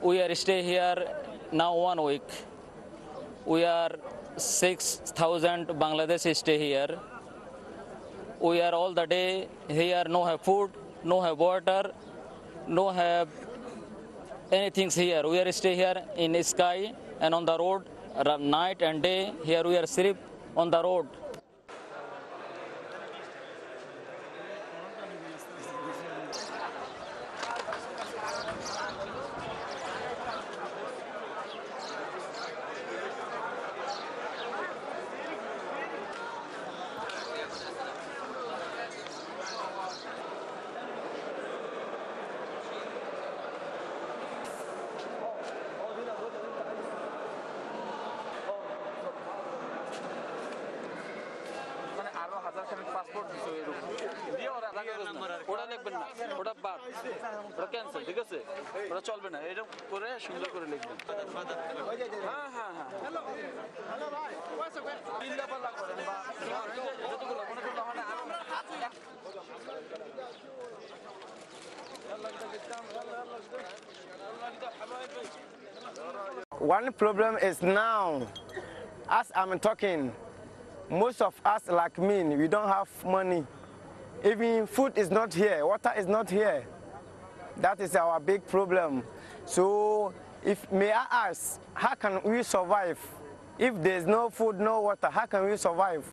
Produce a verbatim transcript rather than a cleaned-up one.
We are stay here now one week. We are six thousand Bangladeshi stay here. We are all the day here, no have food, no have water, no have anything here. We are stay here in the sky and on the road, night and day. Here we are sleep on the road. Passport is away. Dia orang ada kerja mana? Orang lek benda, orang bar, orang cancel, tiga se, orang call benda. Ini korang Shimla korang lek benda. Ha ha ha. Hello, hello, bye. What's up? Shimla pernah korang. Itu tu korang mana korang mana? One problem is now, as I'm talking, most of us, like me, we don't have money. Even food is not here, water is not here. That is our big problem. So, if may I ask, how can we survive? If there's no food, no water, how can we survive?